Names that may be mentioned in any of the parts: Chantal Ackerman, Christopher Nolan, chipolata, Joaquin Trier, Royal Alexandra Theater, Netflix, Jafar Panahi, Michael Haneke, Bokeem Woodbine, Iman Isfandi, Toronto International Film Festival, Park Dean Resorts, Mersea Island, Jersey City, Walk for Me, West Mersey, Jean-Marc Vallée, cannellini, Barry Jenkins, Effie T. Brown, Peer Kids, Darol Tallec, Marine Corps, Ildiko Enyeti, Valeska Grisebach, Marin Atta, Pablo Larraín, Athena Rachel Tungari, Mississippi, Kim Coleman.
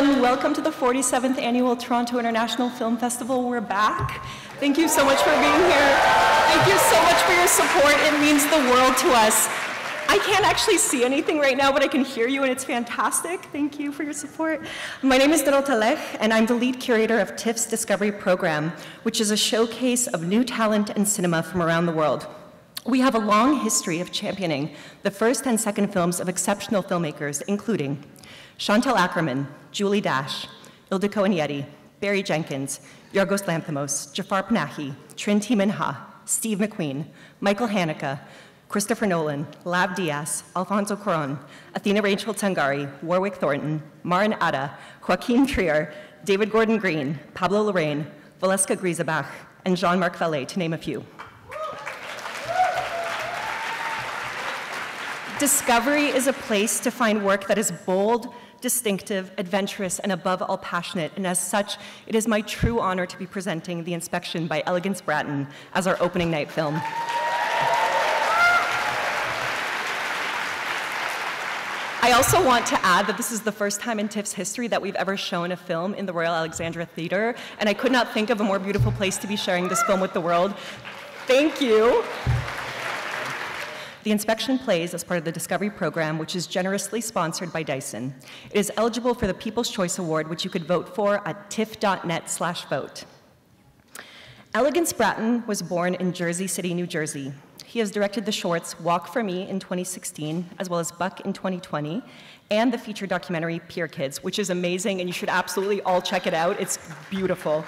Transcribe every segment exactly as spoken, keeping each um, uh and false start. everyone. Welcome to the forty-seventh Annual Toronto International Film Festival. We're back. Thank you so much for being here. Thank you so much for your support. It means the world to us. I can't actually see anything right now, but I can hear you, and it's fantastic. Thank you for your support. My name is Darol Tallec, and I'm the lead curator of TIFF's Discovery Program, which is a showcase of new talent and cinema from around the world. We have a long history of championing the first and second films of exceptional filmmakers, including Chantal Ackerman, Julie Dash, Ildiko Enyeti, Barry Jenkins, Yorgos Lanthimos, Jafar Panahi, Trin T. Minha, Steve McQueen, Michael Haneke, Christopher Nolan, Lab Diaz, Alfonso Cuarón, Athena Rachel Tungari, Warwick Thornton, Marin Atta, Joaquin Trier, David Gordon Green, Pablo Larraín, Valeska Grisebach, and Jean-Marc Vallée, to name a few. Discovery is a place to find work that is bold, distinctive, adventurous, and above all passionate, and as such, it is my true honor to be presenting The Inspection by Elegance Bratton as our opening night film. I also want to add that this is the first time in TIFF's history that we've ever shown a film in the Royal Alexandra Theater, and I could not think of a more beautiful place to be sharing this film with the world. Thank you. The Inspection plays as part of the Discovery Program, which is generously sponsored by Dyson. It is eligible for the People's Choice Award, which you could vote for at tiff.net slash vote. Elegance Bratton was born in Jersey City, New Jersey. He has directed the shorts Walk For Me in twenty sixteen, as well as Buck in twenty twenty, and the feature documentary Peer Kids, which is amazing, and you should absolutely all check it out. It's beautiful.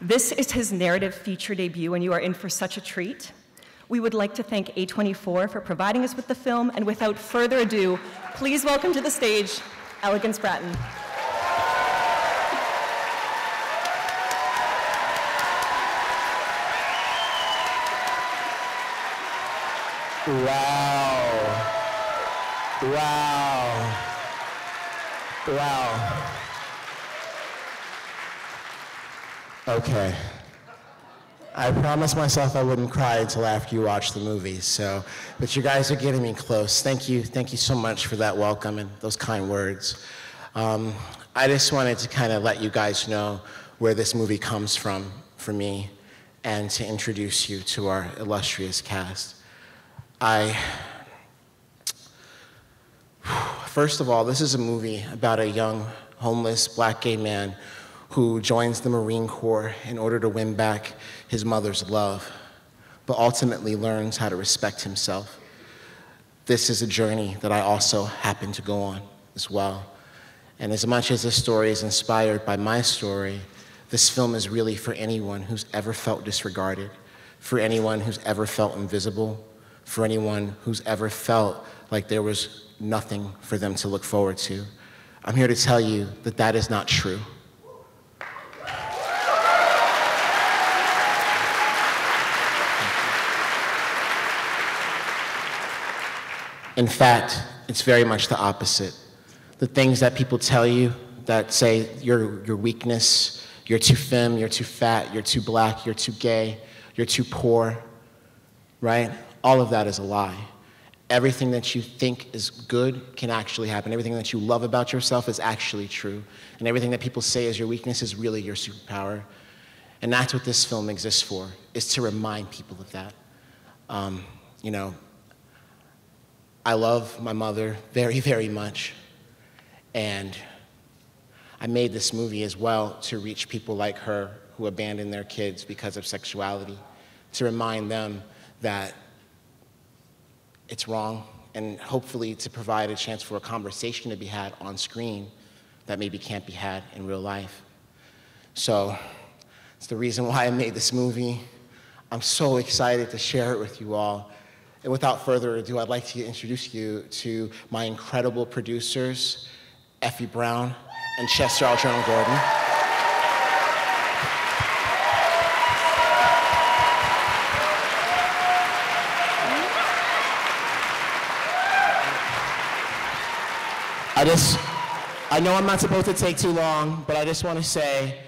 This is his narrative feature debut, and you are in for such a treat. We would like to thank A twenty-four for providing us with the film, and without further ado, please welcome to the stage Elegance Bratton. Wow. Wow. Wow. Okay. I promised myself I wouldn't cry until after you watched the movie, so, but you guys are getting me close. Thank you. Thank you so much for that welcome and those kind words. Um, I just wanted to kind of let you guys know where this movie comes from for me and to introduce you to our illustrious cast. I, first of all, this is a movie about a young, homeless, black gay man who joins the Marine Corps in order to win back his mother's love, but ultimately learns how to respect himself. This is a journey that I also happen to go on as well. And as much as this story is inspired by my story, this film is really for anyone who's ever felt disregarded, for anyone who's ever felt invisible, for anyone who's ever felt like there was nothing for them to look forward to. I'm here to tell you that that is not true. In fact, it's very much the opposite. The things that people tell you that say your, your weakness, you're too femme, you're too fat, you're too black, you're too gay, you're too poor, right? All of that is a lie. Everything that you think is good can actually happen. Everything that you love about yourself is actually true. And everything that people say is your weakness is really your superpower. And that's what this film exists for, is to remind people of that. Um, you know, I love my mother very, very much. And I made this movie as well to reach people like her who abandon their kids because of sexuality, to remind them that it's wrong, and hopefully to provide a chance for a conversation to be had on screen that maybe can't be had in real life. So it's the reason why I made this movie. I'm so excited to share it with you all. And without further ado, I'd like to introduce you to my incredible producers, Effie Brown and Chester Algernon-Gordon. I just, I know I'm not supposed to take too long, but I just want to say,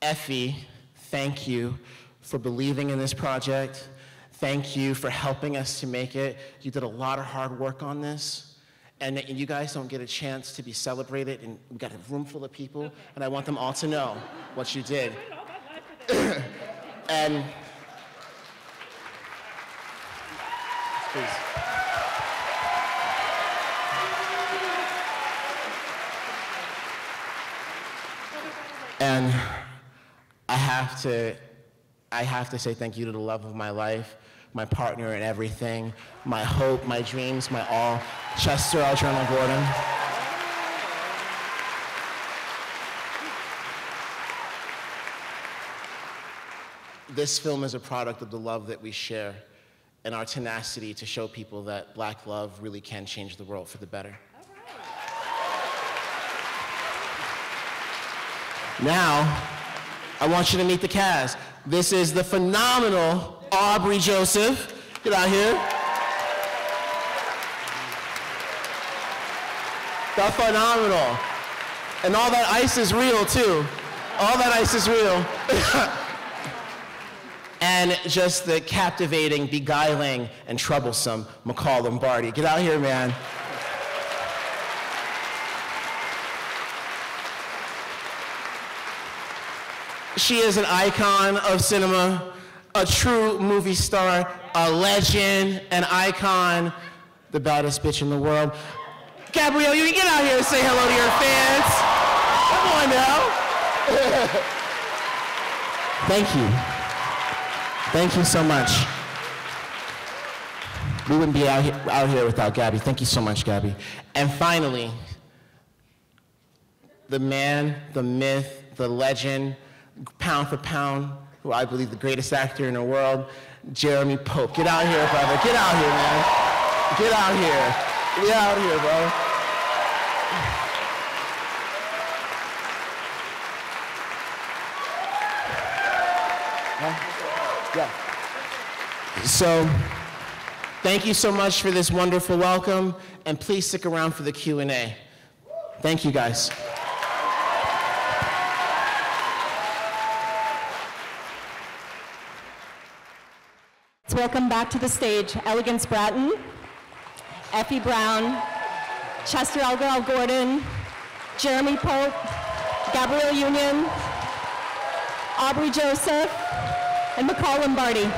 Effie, thank you for believing in this project. Thank you for helping us to make it. You did a lot of hard work on this, and, and you guys don't get a chance to be celebrated, and we got a room full of people, okay. And I want them all to know what you did. And please. And I have to, I have to say thank you to the love of my life, my partner in everything, my hope, my dreams, my all, Chester Algernon-Gordon. This film is a product of the love that we share and our tenacity to show people that black love really can change the world for the better. All right. Now, I want you to meet the cast. This is the phenomenal Aubrey Joseph. Get out here. The phenomenal. And all that ice is real, too. All that ice is real. And just the captivating, beguiling, and troublesome McCall Lombardi. Get out here, man. She is an icon of cinema, a true movie star, a legend, an icon, the baddest bitch in the world. Gabrielle, you can get out here and say hello to your fans. Come on now. Thank you. Thank you so much. We wouldn't be out here, out here without Gabby. Thank you so much, Gabby. And finally, the man, the myth, the legend, pound for pound, who I believe the greatest actor in the world, Jeremy Pope. Get out here, brother. Get out here, man. Get out here. Get out here, bro. Huh? Yeah. So, thank you so much for this wonderful welcome, and please stick around for the Q and A. Thank you, guys. Let's welcome back to the stage Elegance Bratton, Effie Brown, Chester Algernon-Gordon, Jeremy Pope, Gabrielle Union, Aubrey Joseph, and McCall Lombardi.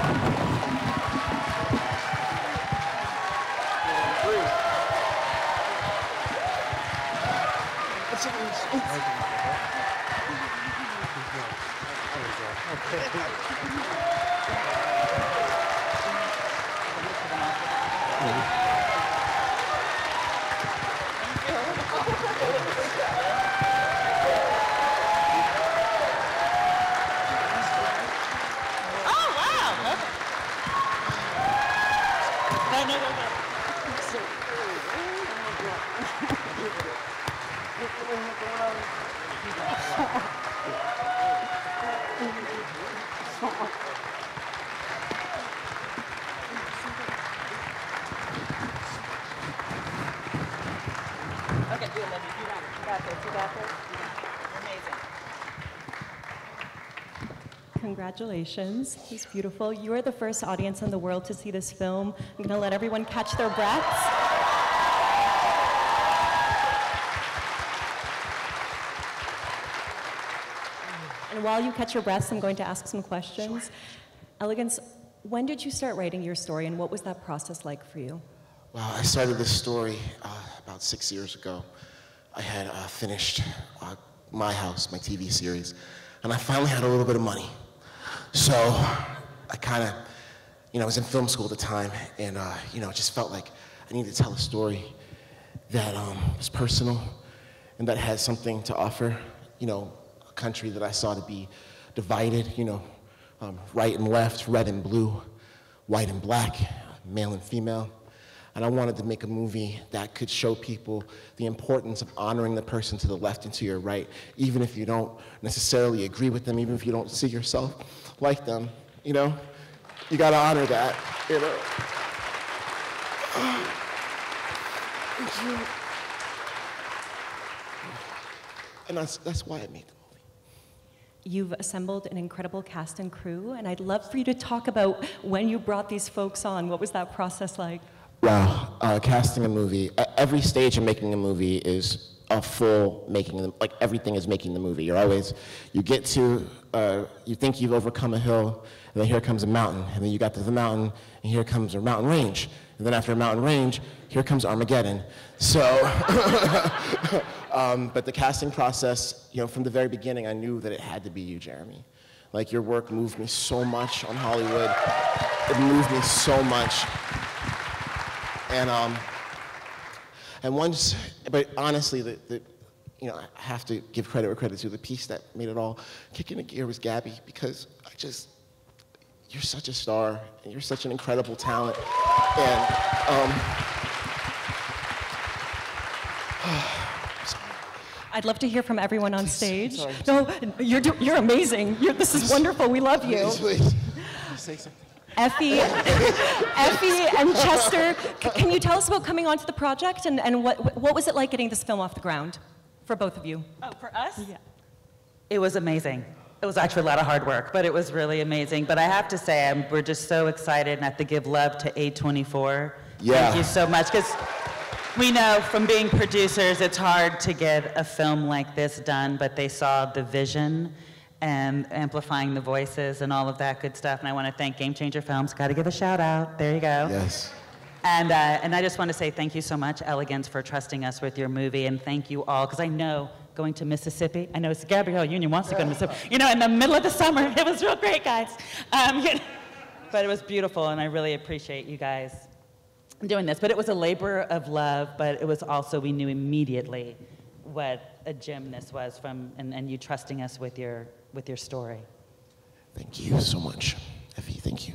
Congratulations, this is beautiful. You are the first audience in the world to see this film. I'm gonna let everyone catch their breaths. And while you catch your breaths, I'm going to ask some questions. Sure. Elegance, when did you start writing your story and what was that process like for you? Well, I started this story uh, about six years ago. I had uh, finished uh, My House, my T V series, and I finally had a little bit of money. So I kind of, you know, I was in film school at the time, and uh, you know, it just felt like I needed to tell a story that um, was personal and that had something to offer, you know, a country that I saw to be divided, you know, um, right and left, red and blue, white and black, male and female. And I wanted to make a movie that could show people the importance of honoring the person to the left and to your right, even if you don't necessarily agree with them, even if you don't see yourself like them, you know? You gotta honor that, you know? And that's, that's why I made the movie. You've assembled an incredible cast and crew, and I'd love for you to talk about when you brought these folks on. What was that process like? Wow, uh, casting a movie, every stage of making a movie is a full making, them, like everything is making the movie. You're always, you get to, uh, you think you've overcome a hill, and then here comes a mountain, and then you got to the mountain, and here comes a mountain range, and then after a mountain range, here comes Armageddon. So, um, but the casting process, you know, from the very beginning, I knew that it had to be you, Jeremy. Like, your work moved me so much on Hollywood. It moved me so much. And, um, And once, but honestly, the, the, you know, I have to give credit where credit's due. The piece that made it all kick into gear was Gabby, because I just, you're such a star, and you're such an incredible talent. And, um, I'd love to hear from everyone on stage. Sorry, sorry. No, you're, you're amazing. You're, this is wonderful. We love you. Please, please. Say something. Effie, Effie and Chester, c can you tell us about coming onto the project, and, and what, what was it like getting this film off the ground for both of you? Oh, for us? Yeah. It was amazing. It was actually a lot of hard work, but it was really amazing. But I have to say, I'm, we're just so excited, and I have to give love to A twenty-four. Yeah. Thank you so much, because we know from being producers, it's hard to get a film like this done, but they saw the vision and amplifying the voices and all of that good stuff. And I want to thank Game Changer Films. Got to give a shout out. There you go. Yes. And, uh, and I just want to say thank you so much, Elegance, for trusting us with your movie. And thank you all, because I know going to Mississippi, I know it's Gabrielle Union wants to go to Mississippi. You know, in the middle of the summer, it was real great, guys. Um, you know, but it was beautiful, and I really appreciate you guys doing this. But it was a labor of love, but it was also, we knew immediately what a gem this was from, and, and you trusting us with your, with your story. Thank you so much, Effie, thank you.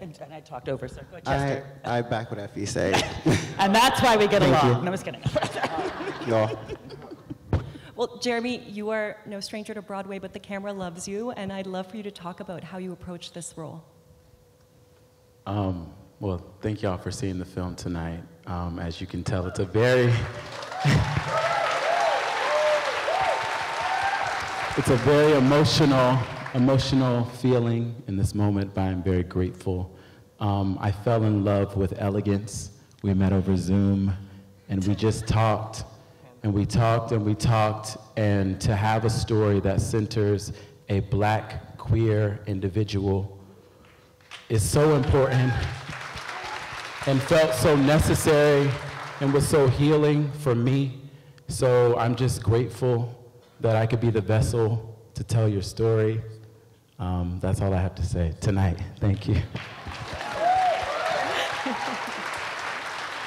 And, and I talked over, so go Chester. I, I back what Effie said. And that's why we get thank along. You. No, I'm just kidding. Y'all. Well, Jeremy, you are no stranger to Broadway, but the camera loves you, and I'd love for you to talk about how you approach this role. Um, well, thank y'all for seeing the film tonight. Um, as you can tell, it's a very... It's a very emotional, emotional feeling in this moment, but I'm very grateful. Um, I fell in love with Elegance. We met over Zoom, and we just talked, and we talked, and we talked, and to have a story that centers a black, queer individual is so important, and felt so necessary, and was so healing for me. So I'm just grateful that I could be the vessel to tell your story. Um, that's all I have to say tonight. Thank you.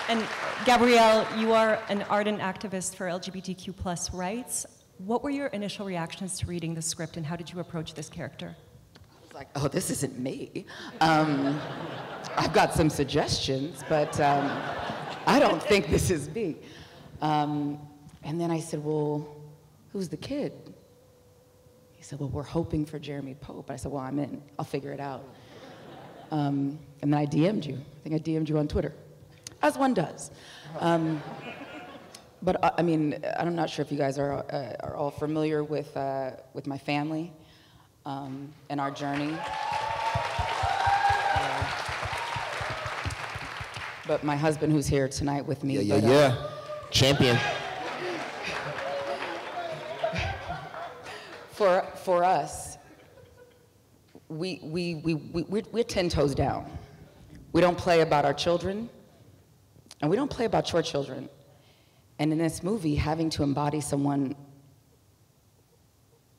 And Gabrielle, you are an ardent activist for L G B T Q plus rights. What were your initial reactions to reading the script, and how did you approach this character? I was like, oh, this isn't me. Um, I've got some suggestions, but um, I don't think this is me. Um, and then I said, well, who's the kid? He said, well, we're hoping for Jeremy Pope. I said, well, I'm in. I'll figure it out. Um, and then I D M'd you. I think I D M'd you on Twitter, as one does. Um, but I mean, I'm not sure if you guys are, uh, are all familiar with, uh, with my family um, and our journey. Uh, but my husband, who's here tonight with me. Yeah, yeah, but, uh, yeah. Champion. For, for us, we, we, we, we, we're, we're ten toes down. We don't play about our children, and we don't play about your children. And in this movie, having to embody someone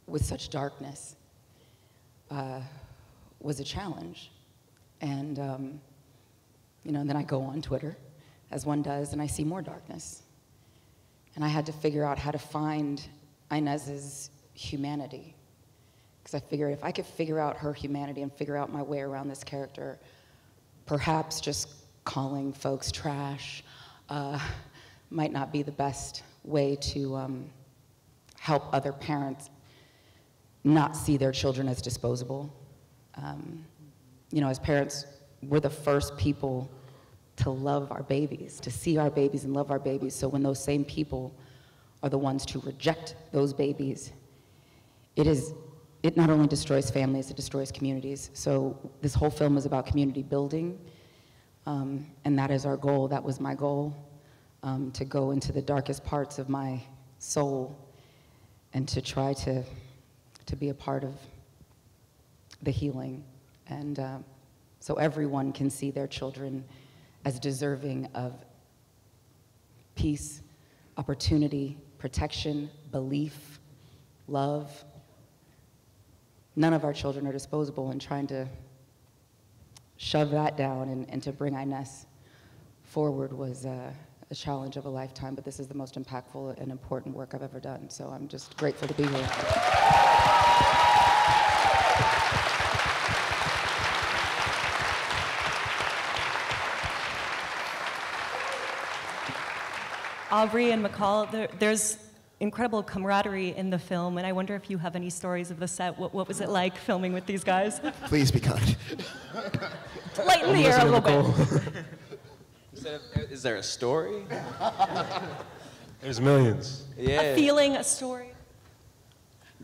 with such darkness uh, was a challenge. And, um, you know, and then I go on Twitter, as one does, and I see more darkness. And I had to figure out how to find Inez's humanity, because I figured if I could figure out her humanity and figure out my way around this character, perhaps just calling folks trash uh, might not be the best way to um, help other parents not see their children as disposable. Um, you know, as parents, we're the first people to love our babies, to see our babies and love our babies, so when those same people are the ones to reject those babies, It is, it not only destroys families, it destroys communities. So this whole film is about community building, Um, and that is our goal. That was my goal, um, to go into the darkest parts of my soul and to try to, to be a part of the healing. And uh, so everyone can see their children as deserving of peace, opportunity, protection, belief, love. None of our children are disposable, and trying to shove that down and, and to bring I N E S forward was uh, a challenge of a lifetime, but this is the most impactful and important work I've ever done, so I'm just grateful to be here. Aubrey and McCall, there, there's incredible camaraderie in the film, and I wonder if you have any stories of the set. What, what was it like filming with these guys? Please be kind. Lighten the air a little bit. Is there a, is there a story? There's millions. Yeah. A feeling, a story.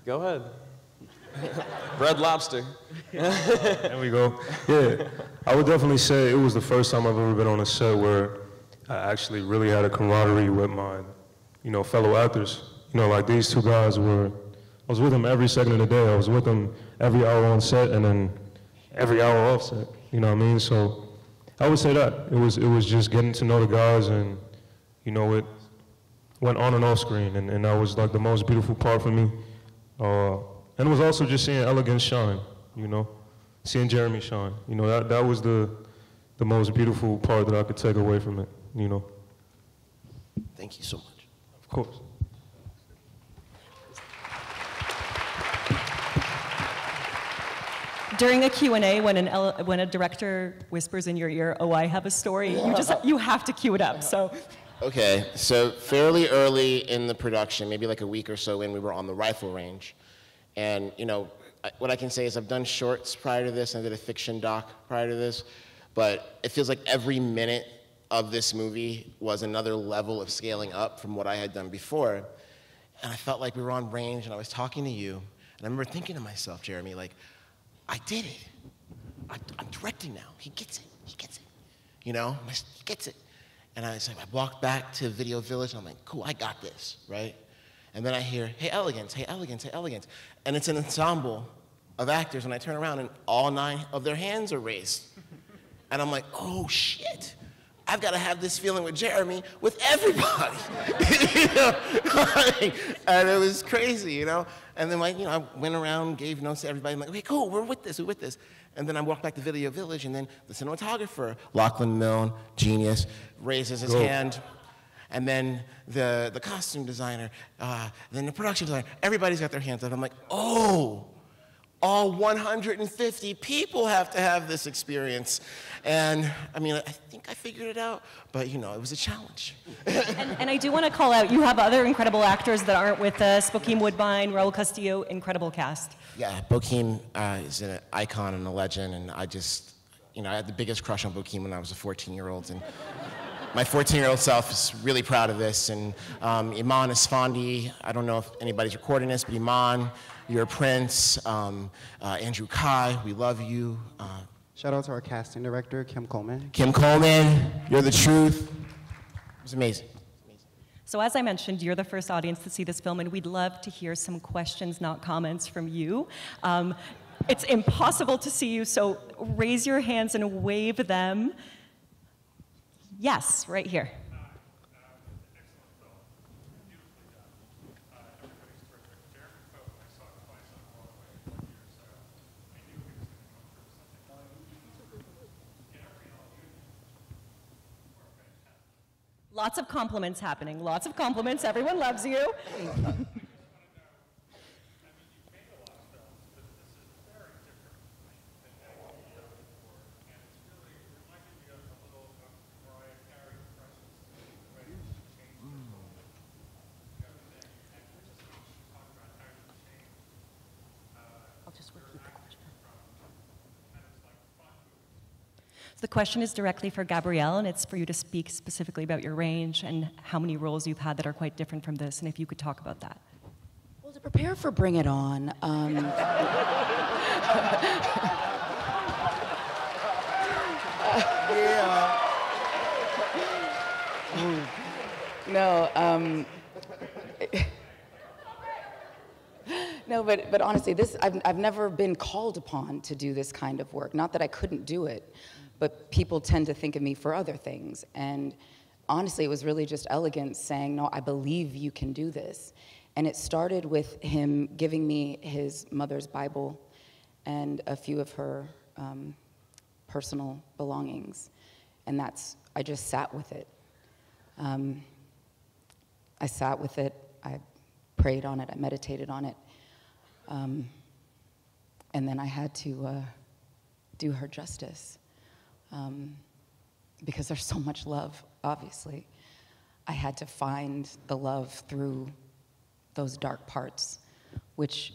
Go ahead. Red Lobster. There we go. Yeah, I would definitely say it was the first time I've ever been on a set where I actually really had a camaraderie with mine. You know, fellow actors. You know, like these two guys were, I was with them every second of the day. I was with them every hour on set and then every hour off set. You know what I mean? So I would say that. It was, it was just getting to know the guys, and, you know, it went on and off screen. And, and that was like the most beautiful part for me. Uh, and it was also just seeing Elegance shine, you know, seeing Jeremy shine. You know, that, that was the, the most beautiful part that I could take away from it, you know. Thank you so much. Of course. During a Q and A, when, an L when a director whispers in your ear, oh, I have a story, you, just, you have to cue it up, so. Okay, so fairly early in the production, maybe like a week or so in, we were on the rifle range. And, you know, I, what I can say is I've done shorts prior to this, and I did a fiction doc prior to this, but it feels like every minute of this movie was another level of scaling up from what I had done before. And I felt like we were on range, and I was talking to you, and I remember thinking to myself, Jeremy, like, I did it. I, I'm directing now. He gets it. He gets it. You know? He gets it. And I was like, I walked back to Video Village, and I'm like, cool, I got this, right? And then I hear, hey, Elegance, hey, Elegance, hey, Elegance. And it's an ensemble of actors, and I turn around, and all nine of their hands are raised. And I'm like, oh, shit. I've got to have this feeling with Jeremy, with everybody. You know? Like, and it was crazy, you know? And then, like, you know, I went around, gave notes to everybody. I'm like, okay, cool, we're with this, we're with this. And then I walked back to Video Village, and then the cinematographer, Lachlan Milne, genius, raises his Go. hand. And then the, the costume designer, uh, then the production designer, everybody's got their hands up. I'm like, oh, all one hundred fifty people have to have this experience. And I mean, I think I figured it out, but you know, it was a challenge. and, and I do want to call out, you have other incredible actors that aren't with us. Bokeem Woodbine, Raul Castillo, incredible cast. Yeah, Bokeem uh, is an icon and a legend, and I just, you know, I had the biggest crush on Bokeem when I was a fourteen-year-old, and my fourteen-year-old self is really proud of this. And um, Iman Isfandi, I don't know if anybody's recording this, but Iman, your prince, um, uh, Andrew Kai, we love you. Uh, Shout out to our casting director, Kim Coleman. Kim Coleman, you're the truth. It was amazing. So as I mentioned, you're the first audience to see this film, and we'd love to hear some questions, not comments, from you. Um, it's impossible to see you, so raise your hands and wave them. Yes, right here. Lots of compliments happening. Lots of compliments. Everyone loves you. The question is directly for Gabrielle, and it's for you to speak specifically about your range and how many roles you've had that are quite different from this, and if you could talk about that. Well, to prepare for Bring It On, um, Yeah. Mm. No, um, no, but but honestly, this I've I've never been called upon to do this kind of work. Not that I couldn't do it, but people tend to think of me for other things. And honestly, it was really just Elegance saying, "No, I believe you can do this." And it started with him giving me his mother's Bible and a few of her um, personal belongings, and that's I just sat with it. Um, I sat with it, I prayed on it, I meditated on it, um, and then I had to uh, do her justice, um, because there's so much love, obviously. I had to find the love through those dark parts, which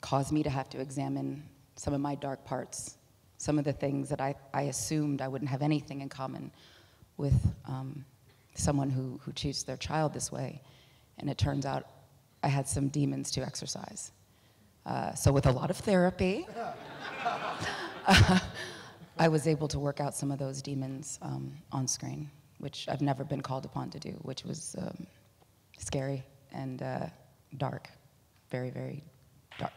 caused me to have to examine some of my dark parts, some of the things that I, I assumed I wouldn't have anything in common with um, someone who, who treats their child this way. And it turns out I had some demons to exorcise. Uh, so with a lot of therapy, uh, I was able to work out some of those demons um, on screen, which I've never been called upon to do, which was um, scary and uh, dark, very, very dark.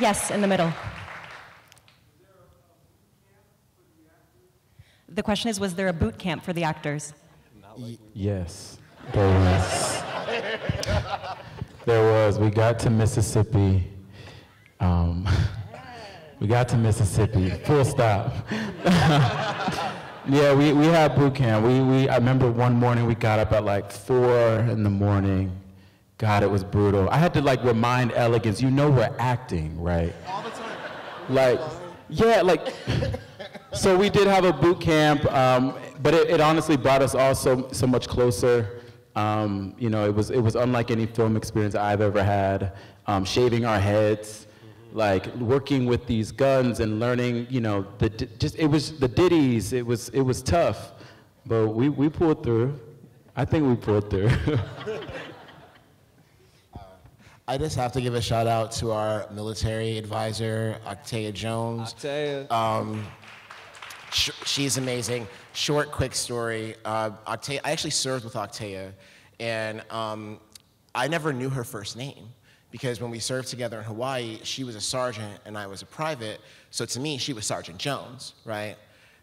Yes, in the middle. The question is, was there a boot camp for the actors? Y yes, there was. There was. We got to Mississippi. Um, we got to Mississippi, full stop. Yeah, we, we had boot camp. We, we, I remember one morning we got up at like four in the morning. God, it was brutal. I had to like remind Elegance, you know we're acting, right? All the time. Like, yeah, like... So we did have a boot camp, um, but it, it honestly brought us all so, so much closer. Um, you know, it was, it was unlike any film experience I've ever had. Um, shaving our heads, like working with these guns and learning, you know, the, just, it was the ditties, it was, it was tough. But we, we pulled through. I think we pulled through. I just have to give a shout out to our military advisor, Octavia Jones. Octavia. Um, She's amazing. Short, quick story. Uh, Octavia, I actually served with Octavia, and um, I never knew her first name because when we served together in Hawaii, she was a sergeant and I was a private. So to me, she was Sergeant Jones, right?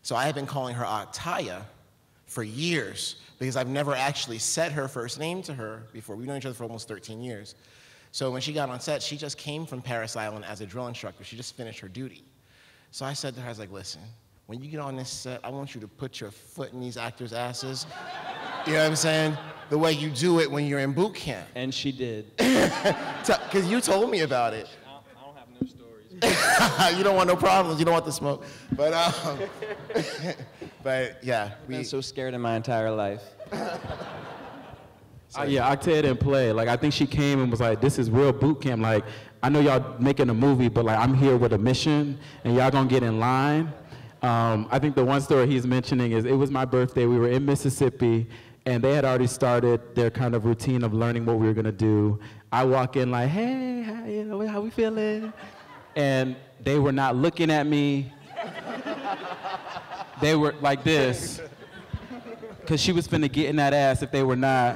So I had been calling her Octavia for years because I've never actually said her first name to her before. We've known each other for almost thirteen years. So when she got on set, she just came from Parris Island as a drill instructor. She just finished her duty. So I said to her, I was like, listen, when you get on this set, I want you to put your foot in these actors' asses. You know what I'm saying? The way you do it when you're in boot camp. And she did. Because you told me about it. I don't, I don't have no stories. You don't want no problems. You don't want the smoke. But, um, but yeah. I've we... been so scared in my entire life. So, uh, yeah, Octavia didn't play. Like, I think she came and was like, this is real boot camp. Like, I know y'all making a movie, but like, I'm here with a mission, and y'all gonna get in line. Um, I think the one story he's mentioning is it was my birthday, we were in Mississippi, and they had already started their kind of routine of learning what we were gonna do. I walk in like, hey, how, you know, how we feeling? And they were not looking at me. They were like this, because she was finna get in that ass if they were not.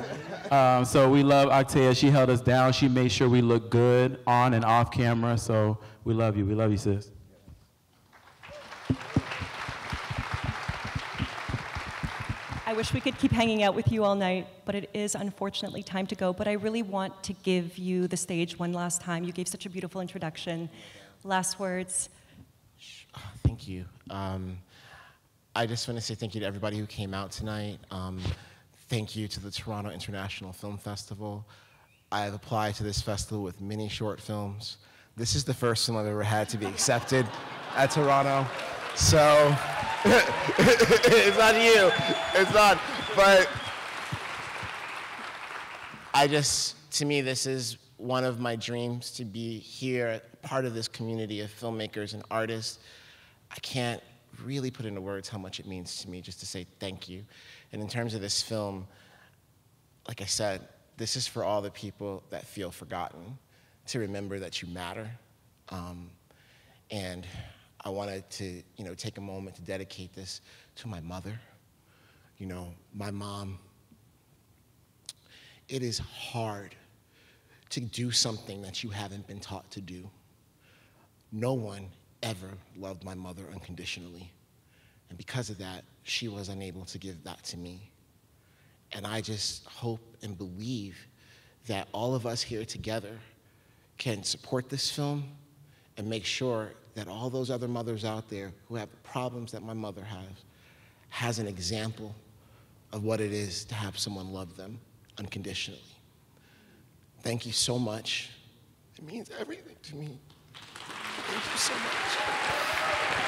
Um, so we love Octavia, she held us down, she made sure we looked good on and off camera, so we love you, we love you, sis. I wish we could keep hanging out with you all night, but it is unfortunately time to go. But I really want to give you the stage one last time. You gave such a beautiful introduction. Last words. Thank you. Um, I just want to say thank you to everybody who came out tonight. Um, thank you to the Toronto International Film Festival. I have applied to this festival with many short films. This is the first film I've ever had to be accepted at Toronto. So, it's not you, it's not, but I just, to me, this is one of my dreams to be here, part of this community of filmmakers and artists. I can't really put into words how much it means to me just to say thank you. And in terms of this film, like I said, this is for all the people that feel forgotten, to remember that you matter, Um, and I wanted to, you know, take a moment to dedicate this to my mother. You know, my mom, it is hard to do something that you haven't been taught to do. No one ever loved my mother unconditionally. And because of that, she was unable to give that to me. And I just hope and believe that all of us here together can support this film and make sure that all those other mothers out there who have problems that my mother has, has an example of what it is to have someone love them unconditionally. Thank you so much. It means everything to me. Thank you so much.